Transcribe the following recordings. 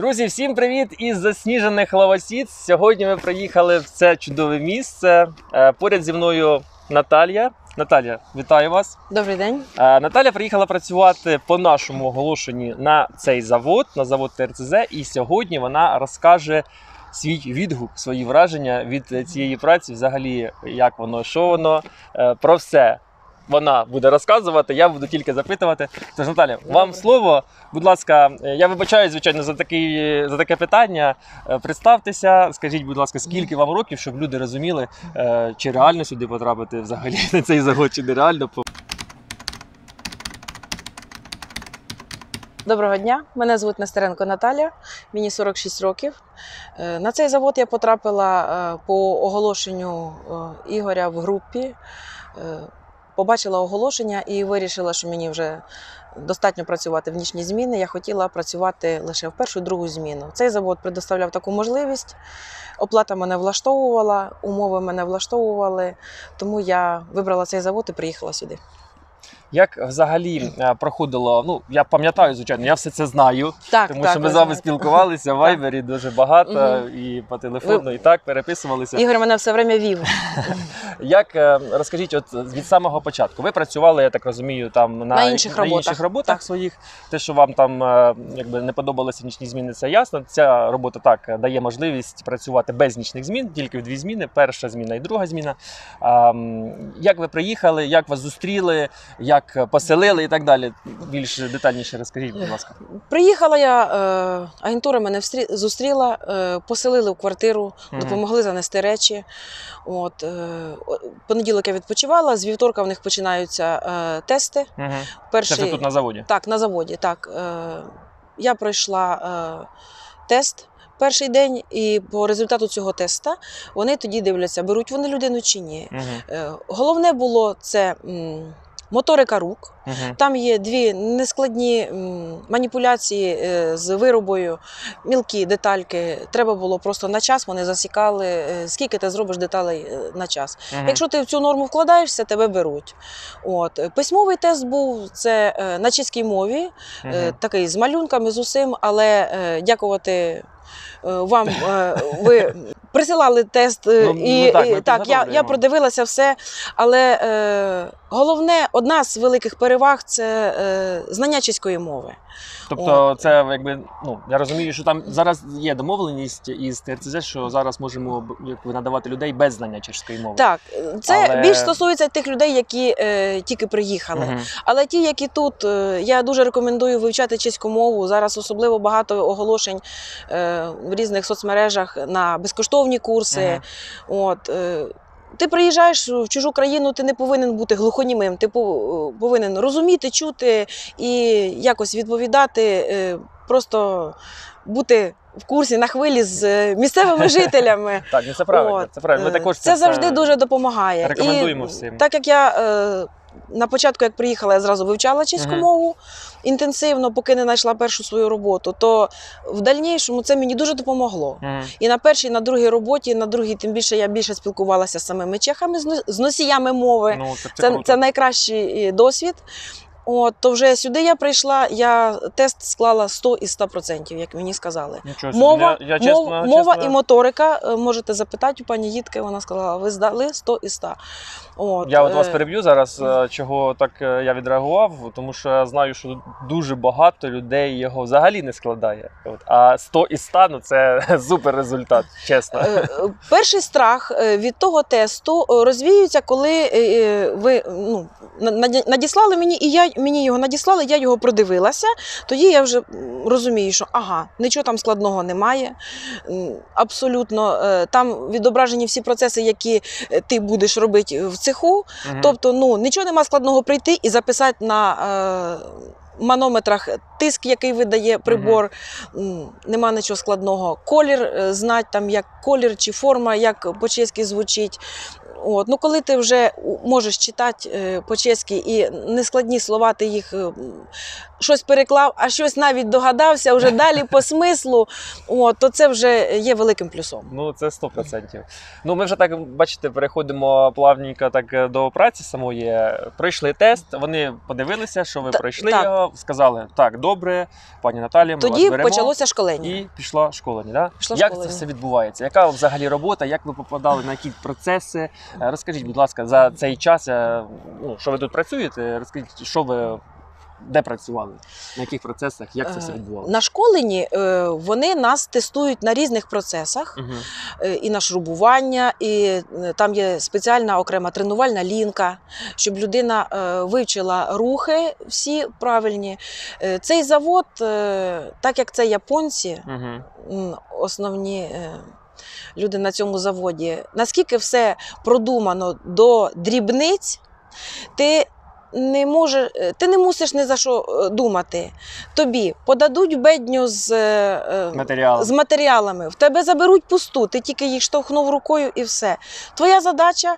Друзі, всім привіт із засніжених Ловосіць. Сьогодні ми приїхали в це чудове місце. Поряд зі мною Наталя. Наталя, вітаю вас. Добрий день. Наталя приїхала працювати по нашому оголошенню на цей завод, на завод ТРЦЗ. І сьогодні вона розкаже свій відгук, свої враження від цієї праці, взагалі, як воно, що воно, про все. Вона буде розказувати, я буду тільки запитувати. Тож, Наталя, вам слово. Будь ласка, я вибачаю, звичайно, за таке питання. Представтеся, скажіть, будь ласка, скільки вам років, щоб люди розуміли, чи реально сюди потрапити взагалі на цей завод, чи нереально. Доброго дня, мене звуть Настеренко Наталя, мені 46 років. На цей завод я потрапила по оголошенню Ігоря в групі. Побачила оголошення і вирішила, що мені вже достатньо працювати в нічні зміни. Я хотіла працювати лише в першу, другу зміну. Цей завод предоставляв таку можливість. Оплата мене влаштовувала, умови мене влаштовували. Тому я вибрала цей завод і приїхала сюди. Як взагалі проходило, ну, я пам'ятаю, звичайно, я все це знаю, так, тому так, що ми з вами спілкувалися в Вайбері дуже багато, і по телефону, і так, переписувалися. Ігор мене все время вів. Як, розкажіть, от від самого початку, ви працювали, я так розумію, там на інших роботах так. Своїх, те, що вам там, якби, не подобалося нічні зміни, це ясно, ця робота так дає можливість працювати без нічних змін, тільки в дві зміни, перша зміна і друга зміна. Як ви приїхали, як вас зустріли, як поселили і так далі. Більш детальніше розкажіть, будь ласка. Приїхала я, агентура мене зустріла, поселили в квартиру, допомогли занести речі. От, понеділок я відпочивала, з вівторка в них починаються тести. Перший... Це тут на заводі? Так, на заводі. Так. Я пройшла тест перший день, і по результату цього теста вони тоді дивляться, беруть вони людину чи ні. Головне було це... моторика рук. Там є дві нескладні маніпуляції з виробою, мілкі детальки. Треба було просто на час, вони засікали, скільки ти зробиш деталей на час. Якщо ти в цю норму вкладаєшся, тебе беруть. От. Письмовий тест був, це на чеській мові, такий з малюнками, з усім, але дякувати вам, ви присилали тест, я продивилася все, але головне, одна з великих переваг – це знання чеської мови. Тобто це, якби, ну, я розумію, що там зараз є домовленість із ТРЦЗ, що зараз можемо надавати людей без знання чеської мови. Так, це більш стосується тих людей, які тільки приїхали. Але ті, які тут, я дуже рекомендую вивчати чеську мову. Зараз особливо багато оголошень в різних соцмережах на безкоштовні курси. От, ти приїжджаєш в чужу країну, ти не повинен бути глухонімим, ти повинен розуміти, чути і якось відповідати, просто бути в курсі на хвилі з місцевими жителями. Так, це правильно. Це завжди дуже допомагає. Рекомендуємо всім. Так як я... На початку, як приїхала, я зразу вивчала чеську мову інтенсивно, поки не знайшла першу свою роботу, то в дальнішому це мені дуже допомогло. І на першій, на другій роботі, на другій, тим більше я більше спілкувалася з самими чехами, з носіями мови. Ну, це найкращий досвід. От, то вже сюди я прийшла, я тест склала 100 із 100%, як мені сказали. Мова і моторика, можете запитати у пані Їдки, вона сказала, ви здали 100 із 100. От. Я от вас переб'ю зараз, чого так я відреагував, тому що я знаю, що дуже багато людей його взагалі не складає. От. А 100 із 100, ну це супер результат, чесно. Перший страх від того тесту розвіюється, коли ви, ну, надіслали мені, і мені його надіслали, я його продивилася, тоді я вже розумію, що ага, нічого там складного немає, абсолютно, там відображені всі процеси, які ти будеш робити в цеху, тобто, ну, нічого нема складного прийти і записати на манометрах тиск, який видає прибор, нема нічого складного, колір, знати там, як колір чи форма, як по-чеськи звучить. От, ну, коли ти вже можеш читати по-чеськи і нескладні слова, ти їх щось переклав, а щось навіть догадався, вже далі по смислу, от, то це вже є великим плюсом. Ну, це 100%. Ну, ми вже так, бачите, переходимо плавненько так до праці самої. Прийшли тест, вони подивилися, що ви пройшли його, сказали, так, добре, пані Наталі, ми вас беремо. Тоді почалося школення. І пішло школення, да? Як це все відбувається? Яка взагалі робота, як ви попадали на якісь процеси? Розкажіть, будь ласка, за цей час, ну, що ви тут працюєте, розкажіть, що ви, де працювали, на яких процесах, як це все відбувалося? На школенні вони нас тестують на різних процесах, угу. І на шрубування, і там є спеціальна окрема тренувальна лінка, щоб людина вивчила рухи всі правильні. Цей завод, так як це японці, угу. Основні люди на цьому заводі, наскільки все продумано до дрібниць, ти не мусиш ні за що думати. Тобі подадуть бедню з матеріалами, в тебе заберуть пусту, ти тільки їх штовхнув рукою і все. Твоя задача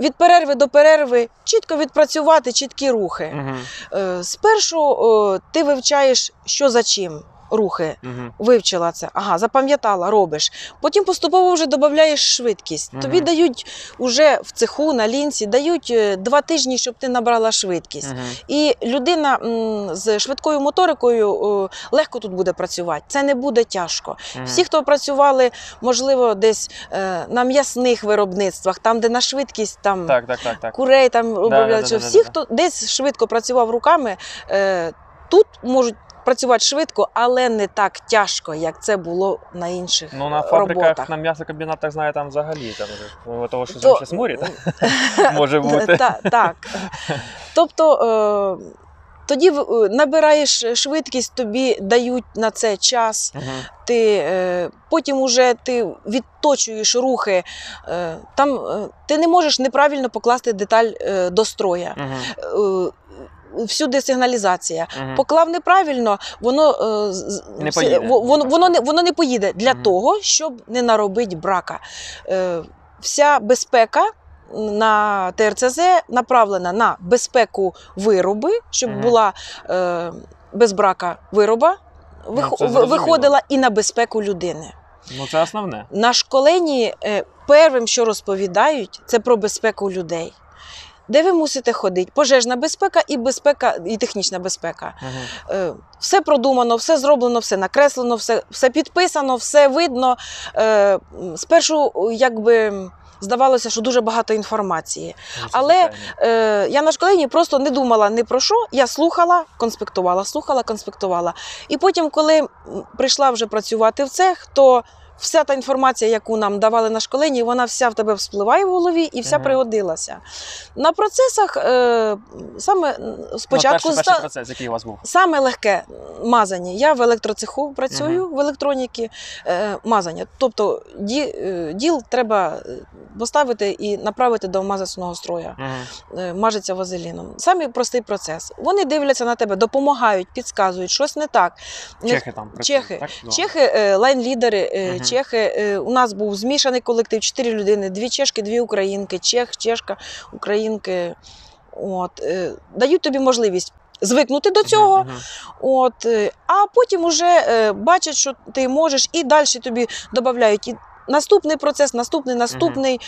від перерви до перерви чітко відпрацювати чіткі рухи. Угу. Спершу ти вивчаєш, що за чим. Рухи, угу. Вивчила це, ага, запам'ятала, робиш. Потім поступово вже додаєш швидкість. Угу. Тобі дають уже в цеху, на лінці, дають 2 тижні, щоб ти набрала швидкість. Угу. І людина з швидкою моторикою легко тут буде працювати. Це не буде тяжко. Угу. Всі, хто працювали, можливо, десь на м'ясних виробництвах, там, де на швидкість, там так. Курей, там обробляють. Всі, хто десь швидко працював руками, тут можуть працювати швидко, але не так тяжко, як це було на інших роботах. Ну, на фабриках, роботах. На м'ясокомбінатах, знаю, там взагалі, того, що там щось морі, може бути. Так. Тобто, тоді набираєш швидкість, тобі дають на це час, угу. Потім уже ти відточуєш рухи, там ти не можеш неправильно покласти деталь до строя. Угу. Всюди сигналізація. Угу. Поклав неправильно, воно не поїде для угу. того, щоб не наробити брака. Вся безпека на ТРЦЗ направлена на безпеку вироби, щоб угу. була без брака вироба, виходила і на безпеку людини. Ну, це основне. На школенні першим, що розповідають, це про безпеку людей. Де ви мусите ходити? Пожежна безпека, і технічна безпека. Ага. Все продумано, все зроблено, все накреслено, все підписано, все видно. Спершу, якби, здавалося, що дуже багато інформації. Але я на школенні просто не думала ні про що. Я слухала, конспектувала. І потім, коли прийшла вже працювати в цех, то вся та інформація, яку нам давали на школенні, вона вся в тебе вспливає в голові і вся пригодилася. На процесах саме спочатку… Перший процес, який у вас був? Саме легке мазання. Я в електроцеху працюю, в електроніці мазання. Тобто діл треба поставити і направити до мазочного строя. Мажеться вазеліном. Саме простий процес. Вони дивляться на тебе, допомагають, підказують, щось не так. Чехи там працюють, так? Чехи, лайн-лідери. Чехи. У нас був змішаний колектив, 4 людини, 2 чешки, 2 українки, чех, чешка, українки. От. Дають тобі можливість звикнути до цього, от. А потім вже бачать, що ти можеш, і далі тобі додають і наступний процес, наступний.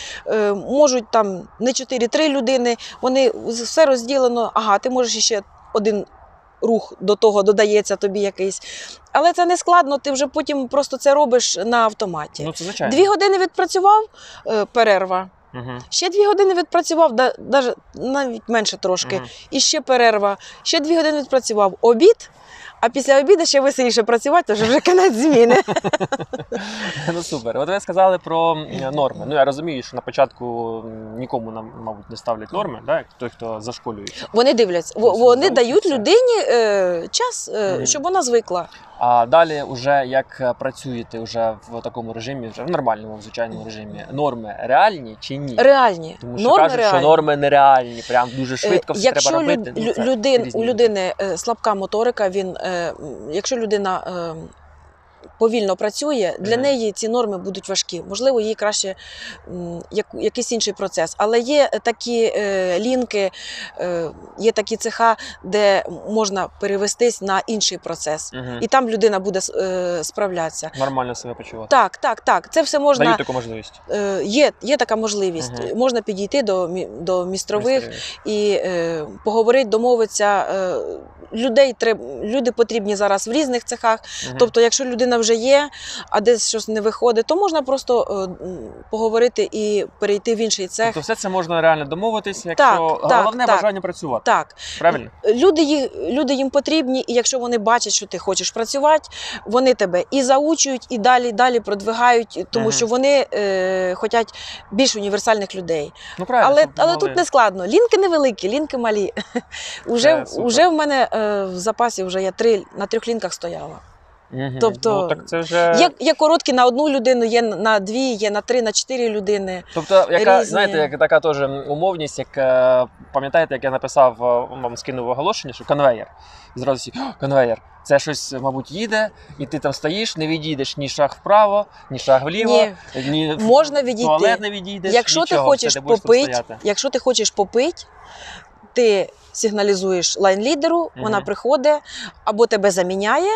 Можуть там не 4, 3 людини, вони все розділено, ага, ти можеш ще один рух до того, додається тобі якийсь. Але це не складно, ти вже потім просто це робиш на автоматі. Ну, це звичайно. 2 години відпрацював, перерва. Угу. Ще 2 години відпрацював, навіть менше трошки. Угу. І ще перерва. Ще 2 години відпрацював, обід. А після обіду ще веселіше працювати, тож вже кінець зміни. Ну супер. От ви сказали про норми. Ну я розумію, що на початку нікому, мабуть, не ставлять норми, да? Як той, хто зашколюється. Вони дивляться. Вони дають людині час, щоб вона звикла. А далі вже як працюєте вже в такому режимі, вже в нормальному, звичайному режимі, норми реальні чи ні? Реальні. Тому що норми кажуть, реальні. Що норми нереальні, прям дуже швидко все треба робити. Якщо у людини слабка моторика, якщо людина повільно працює, для неї ці норми будуть важкі. Можливо, їй краще якийсь інший процес. Але є такі лінки, є такі цеха, де можна перевестись на інший процес. Угу. І там людина буде справлятися. Нормально себе почувати. Так, так, так. Це все можна... Дають таку можливість? Є така можливість. Угу. Можна підійти до містрових і поговорити, домовитися. Люди потрібні зараз в різних цехах. Угу. Тобто, якщо людина вже є, а десь щось не виходить, то можна просто поговорити і перейти в інший цех. Тобто все це можна реально домовитись, якщо так, головне бажання працювати. Так. Правильно? Люди їм потрібні, і якщо вони бачать, що ти хочеш працювати, вони тебе і заучують, і далі продвигають, тому що вони хочуть більш універсальних людей. Ну, але тут не складно. Лінки невеликі, лінки малі. Уже в мене в запасі вже я на 3 лінках стояла. Угу. Тобто так це вже... є короткі на 1 людину, є на 2, є на 3, на 4 людини. Тобто, знаєте, така теж умовність, як пам'ятаєте, як я написав, вам скинув оголошення, що конвейер. І зразу всі, конвейер. Це щось, мабуть, їде, і ти там стоїш, не відійдеш ні шаг вправо, ні шаг вліво, ні в туалет не відійдеш, нічого. Якщо ти хочеш попити, ти сигналізуєш лайн-лідеру, вона приходить, або тебе заміняє,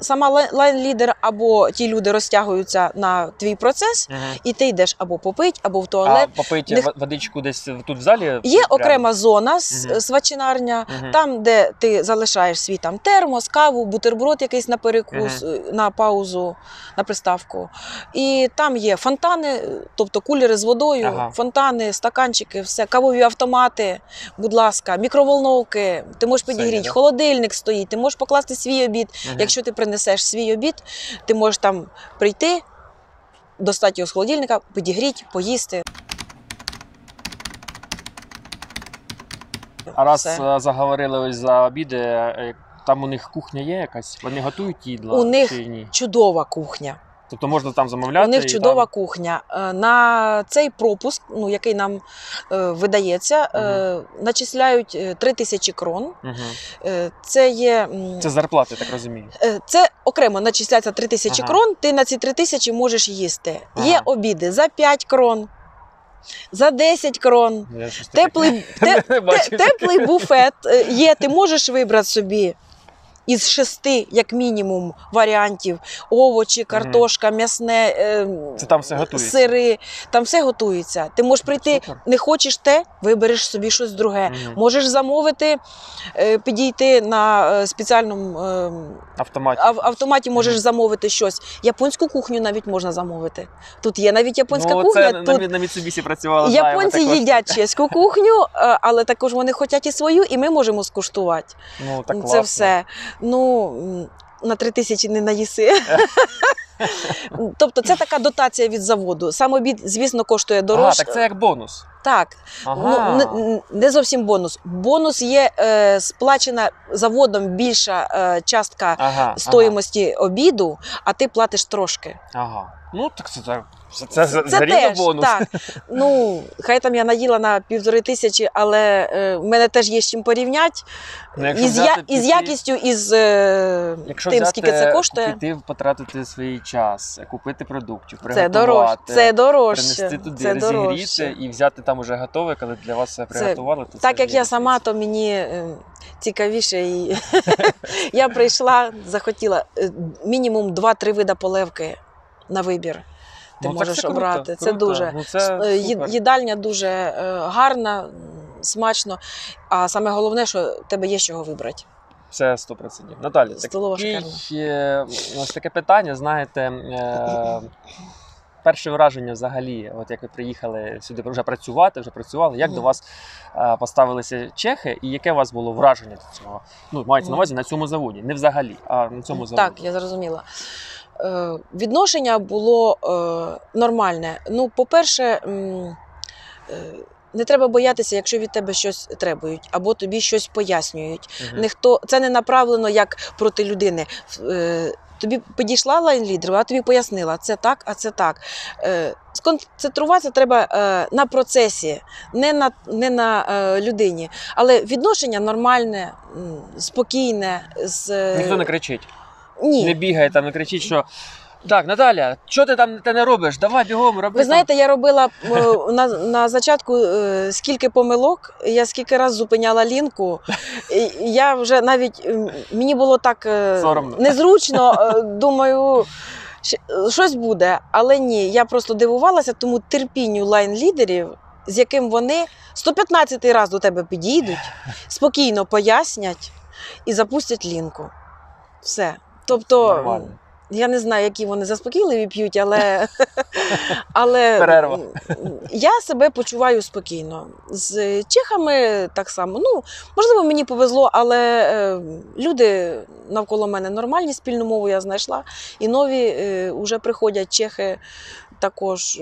сама лайн-лідер, або ті люди розтягуються на твій процес, і ти йдеш або попить, або в туалет. А попить водичку десь тут в залі? Є окрема зона, свачинарня, там, де ти залишаєш свій там термос, каву, бутерброд якийсь на перекус, на паузу, на приставку. І там є фонтани, тобто кулери з водою, фонтани, стаканчики, все, кавові автомати, будь ласка, мікроволновки, ти можеш підігріти, холодильник стоїть, ти можеш покласти свій обід. Якщо ти принесеш свій обід, ти можеш там прийти, достати його з холодильника, підігріти, поїсти. А раз заговорили ось за обіди, там у них кухня є якась? Вони готують їдла? У них чудова кухня. Тобто можна там замовляти? У них чудова кухня. На цей пропуск, який нам видається, начисляють 3000 крон. Це є... Це зарплати, так розумію? Це окремо начисляється 3000 крон, ти на ці 3000 можеш їсти. Є обіди за 5 крон. За 10 крон, теплий буфет є, ти можеш вибрати собі. Із 6, як мінімум, варіантів. Овочі, картошка, м'ясне, там все сири. Там все готується. Ти можеш прийти, не хочеш те, вибереш собі щось друге. Можеш замовити, підійти на спеціальному автоматі можеш замовити щось. Японську кухню навіть можна замовити. Тут є навіть японська кухня. На Мітцубісі працювала. Японці їдять чеську кухню, але також вони хочуть і свою, і ми можемо скуштувати. Це все. На 3000 не наїси. Тобто це така дотація від заводу. Сам обід, звісно, коштує дорожче. Так це як бонус. Так. Не зовсім бонус. Бонус є сплачена заводом більша частка стоїмості обіду, а ти платиш трошки. Ну, так це рівно бонус. Так. Ну, хай там я наїла на 1500, але в мене теж є з чим порівняти. Із якістю, із тим, скільки це коштує. Якщо взяти, потратити свій час, купити продуктів, приготувати. Це дорожче. Принести туди, розігріти і взяти там уже готове, коли для вас все приготували. Так як я сама, то мені цікавіше. Я прийшла, захотіла мінімум 2-3 види полевки на вибір. Ти можеш обрати. Це дуже їдальня дуже гарна, смачно. А саме головне, що тебе є з чого вибрати. Це 100%. Наталя, у нас таке питання, знаєте, перше враження взагалі, от як ви приїхали сюди вже працювали, як до вас поставилися чехи і яке у вас було враження до цього? Ну, мається на увазі на цьому заводі, не взагалі, а на цьому заводі. Так, я зрозуміла. Відношення було нормальне. Ну, по-перше, не треба боятися, якщо від тебе щось требують, або тобі щось пояснюють. Це не направлено як проти людини. Тобі підійшла лайн-лідер, а тобі пояснила, це так, а це так. Сконцентруватися треба на процесі, не на людині. Але відношення нормальне, спокійне. Ніхто не кричить. Ні. Не бігає там, не кричить, що так, Наталя, що ти там не робиш? Давай бігом, роби. Ви знаєте, я робила на зачатку скільки помилок, я скільки раз зупиняла лінку. Я вже навіть, мені було так незручно, думаю, щось буде. Але ні, я просто дивувалася тому терпінню лайн-лідерів, з яким вони 115-й раз до тебе підійдуть, спокійно пояснять і запустять лінку. Все. Тобто, нормально. Я не знаю, які вони заспокійливі п'ють, але перерва. Я себе почуваю спокійно. З чехами так само. Ну, можливо, мені повезло, але люди навколо мене нормальні, спільну мову я знайшла. І нові вже приходять чехи також.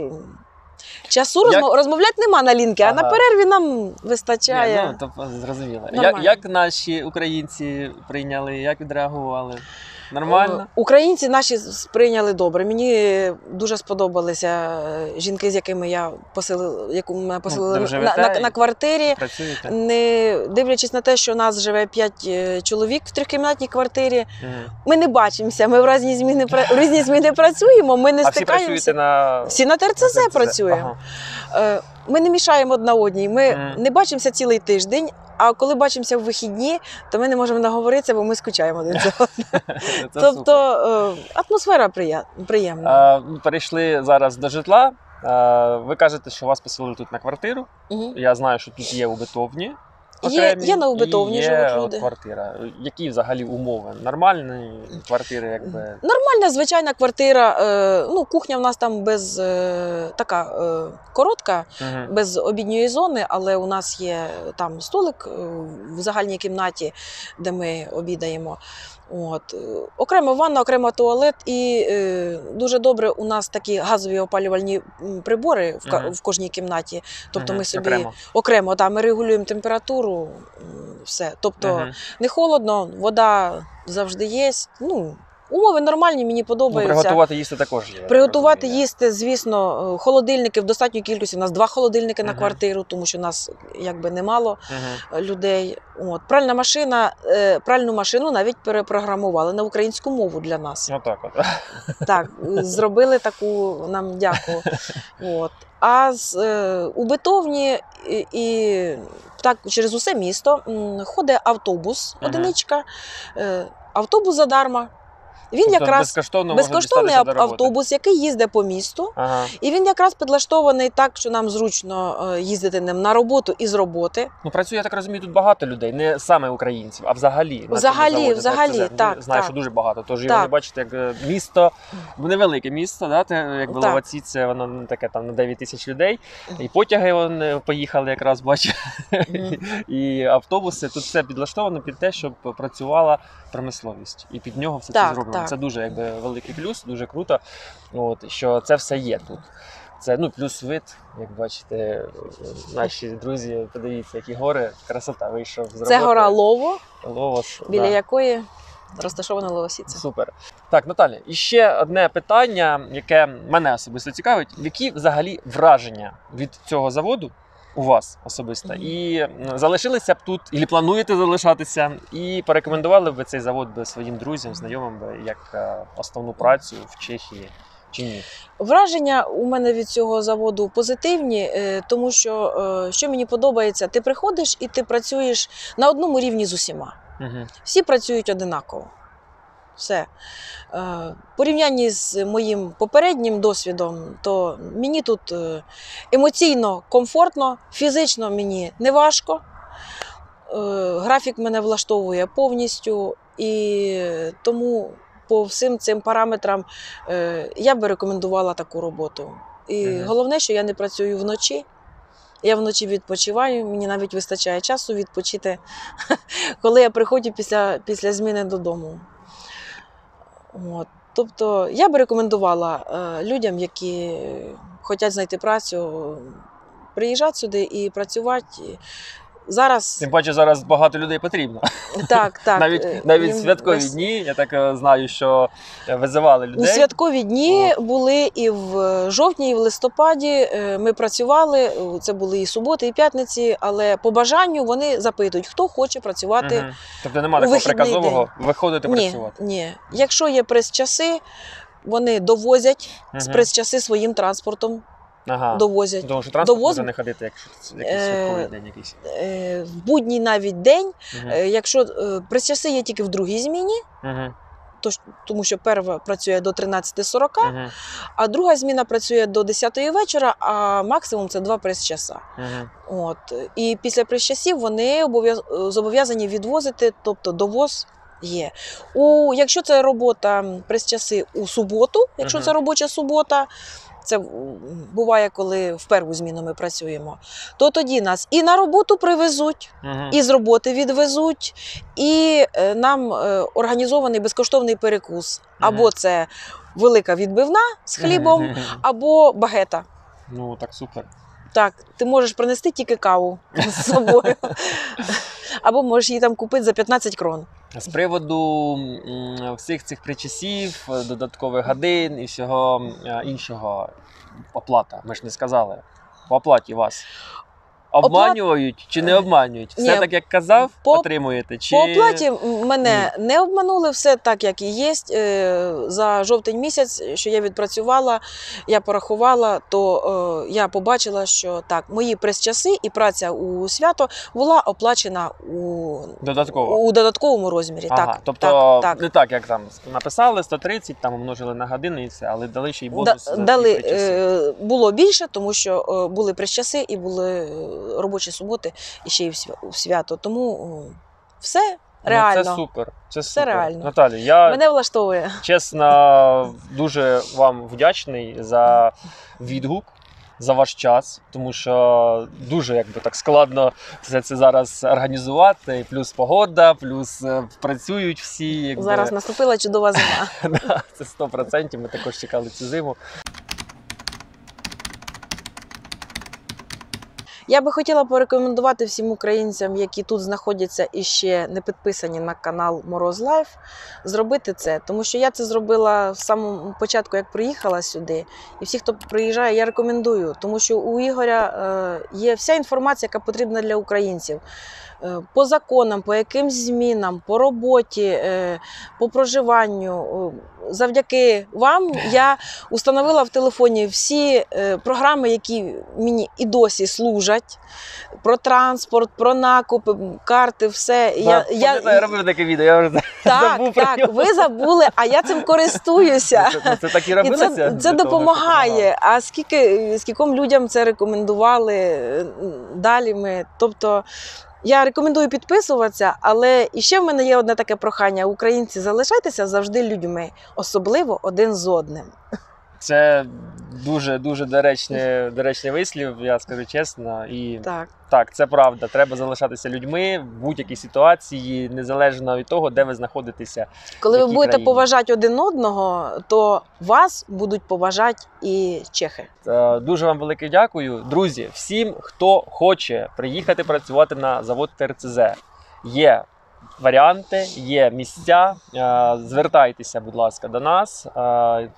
Часу розмовляти нема на лінки, а на перерві нам вистачає. Не, ну, то зрозуміло. Як наші українці прийняли, як відреагували? Нормально? Українці наші сприйняли добре. Мені дуже сподобалися жінки, з якими я мене поселили на квартирі. Працюєте? Не дивлячись на те, що нас живе 5 чоловік в 3-кімнатній квартирі, ми не бачимося, ми в різні зміни працюємо, ми не стикаємося. Всі на ТРЦЗ працюємо. Ага. Ми не мішаємо одна одній, ми не бачимося цілий тиждень, а коли бачимося в вихідні, то ми не можемо наговоритися, бо ми скучаємо один за одним. Тобто атмосфера приємна. Перейшли зараз до житла. Ви кажете, що вас поселили тут на квартиру. Я знаю, що тут є убитовні. Є на убитовні живуть люди. Квартира. Які взагалі умови? Нормальні квартири? Якби? Нормальна, звичайна квартира. Ну, кухня в нас там без така коротка, без обідньої зони, але у нас є там столик в загальній кімнаті, де ми обідаємо. От. Окрема ванна, окремо туалет і дуже добре у нас такі газові опалювальні прибори в кожній кімнаті. Тобто ми собі окремо да, ми регулюємо температуру, все. Тобто не холодно, вода завжди є. Ну, умови нормальні, мені подобаються. Ну, приготувати їсти також є. Приготувати їсти, звісно, холодильники в достатній кількості. У нас 2 холодильники на квартиру, тому що у нас якби немало людей. От. Пральна машина, пральну машину навіть перепрограмували на українську мову для нас. Ну так от. Так, зробили таку нам дяку. От. А у битовні і так через усе місто ходить автобус, одиничка, автобус задарма. Він якраз безкоштовний автобус, який їздить по місту, і він якраз підлаштований так, що нам зручно їздити ним на роботу і з роботи. Ну, працює, я так розумію, тут багато людей, не саме українців, а взагалі. Взагалі, так. Знаю, що дуже багато, тож ви бачите, як місто, невелике місто, якби Ловосіця, воно не таке там на 9 тисяч людей, і потяги вони поїхали якраз, бачу, і автобуси, тут все підлаштовано під те, щоб працювала промисловість, і під нього все це зроблено. Це дуже якби великий плюс, дуже круто, от, що це все є тут. Це ну плюс вид, як бачите, наші друзі, подивіться, які гори, красота вийшов з роботи. Це гора Ловос, біля якої розташована Ловосіця. Супер. Так, Наталя, і ще одне питання, яке мене особисто цікавить. Які взагалі враження від цього заводу у вас особисто? І залишилися б тут, і плануєте залишатися, і порекомендували б ви цей завод би своїм друзям, знайомим би, як основну працю в Чехії чи ні? Враження у мене від цього заводу позитивні, тому що, що мені подобається, ти приходиш і ти працюєш на одному рівні з усіма. Всі працюють одинаково. Все. В порівнянні з моїм попереднім досвідом, то мені тут емоційно комфортно, фізично мені не важко. Графік мене влаштовує повністю, і тому по всім цим параметрам я би рекомендувала таку роботу. І головне, що я не працюю вночі. Я вночі відпочиваю, мені навіть вистачає часу відпочити, коли я приходжу після зміни додому. От. Тобто я би рекомендувала людям, які хочуть знайти працю, приїжджати сюди і працювати, Зараз... Тим паче, зараз багато людей потрібно. Так, так. Навіть святкові дні, я так знаю, що визивали людей. Святкові дні були і в жовтні, і в листопаді. Ми працювали, це були і суботи, і п'ятниці, але по бажанню вони запитують, хто хоче працювати у вихідний день. Тобто нема такого приказового виходити працювати? Ні, ні. Якщо є прес-часи, вони довозять з прес-часи своїм транспортом. Ага. Довозять. Тому що транспорт може не ходити, якщо якийсь святковий день якийсь. В будній навіть день, якщо прес-часи є тільки в другій зміні, тому що перша працює до 13:40, а друга зміна працює до 10:00 вечора, а максимум це 2 прес-часа. І після прес-часів вони зобов'язані відвозити, тобто довоз є. Якщо це робота прес-часи у суботу, якщо це робоча субота, це буває, коли в першу зміну ми працюємо, то тоді нас і на роботу привезуть, і з роботи відвезуть, і нам організований безкоштовний перекус. Або це велика відбивна з хлібом, або багета. Ну, так супер. Так, ти можеш принести тільки каву з собою, або можеш її там купити за 15 крон. З приводу всіх цих причасів, додаткових годин і всього іншого, оплата, ми ж не сказали, по оплаті вас обманюють чи не обманюють? Все так, як казав, отримуєте? По оплаті мене не обманули, все так, як і є. За жовтень місяць, що я відпрацювала, я порахувала, то я побачила, що так, мої прес-часи і праця у свято була оплачена у додатковому розмірі. Тобто не так, як там написали, 130, там умножили на годину і все, але дали ще й бонус. Було більше, тому що були прес-часи і були робочі суботи і ще й в свято. Тому все реально. Це супер. Все реально. Наталя, я, мене влаштовує. Чесно, дуже вам вдячний за відгук, за ваш час, тому що дуже, якби так, складно все це зараз організувати, плюс погода, плюс працюють всі. Якби. Зараз наступила чудова зима. Це 100%, ми також чекали цю зиму. Я би хотіла порекомендувати всім українцям, які тут знаходяться і ще не підписані на канал MorozLive, зробити це. Тому що я це зробила з самого початку, як приїхала сюди. І всі, хто приїжджає, я рекомендую. Тому що у Ігоря є вся інформація, яка потрібна для українців. По законам, по якимсь змінам, по роботі, по проживанню. Завдяки вам я установила в телефоні всі програми, які мені і досі служать. Про транспорт, про накупи, карти, все. Я робив таке відео, я вже забув про нього. Так, ви забули, а я цим користуюся. Це так і робилося? Це допомагає. А скільком людям це рекомендували далі ми. Тобто, я рекомендую підписуватися, але іще в мене є одне таке прохання. Українці, залишайтеся завжди людьми, особливо один з одним. Це дуже-дуже доречний вислів, я скажу чесно. І так, це правда. Треба залишатися людьми в будь-якій ситуації, незалежно від того, де ви знаходитеся. Коли ви будете поважати один одного, то вас будуть поважати і чехи. Дуже вам велике дякую. Друзі, всім, хто хоче приїхати працювати на завод ТРЦЗ, є варіанти, є місця, звертайтеся, будь ласка, до нас,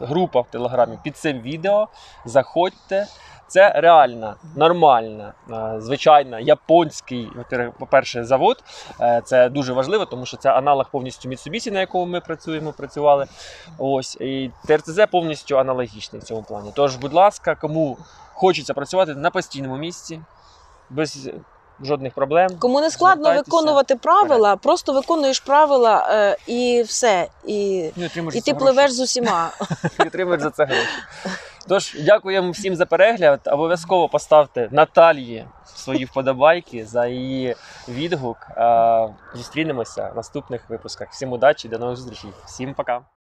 група в Телеграмі під цим відео, заходьте. Це реальна, нормальна, звичайна, японський, по-перше, завод. Це дуже важливо, тому що це аналог повністю Мітцубісі, на якому ми працювали. Ось, і ТРЦЗ повністю аналогічний в цьому плані. Тож, будь ласка, кому хочеться працювати на постійному місці, без жодних проблем. Кому не складно виконувати правила, просто виконуєш правила і все. І ти пливеш з усіма. І отримуєш за це гроші. Тож, дякуємо всім за перегляд. Обов'язково поставте Наталії свої вподобайки за її відгук. Зустрінемося в наступних випусках. Всім удачі, до нових зустрічей. Всім пока.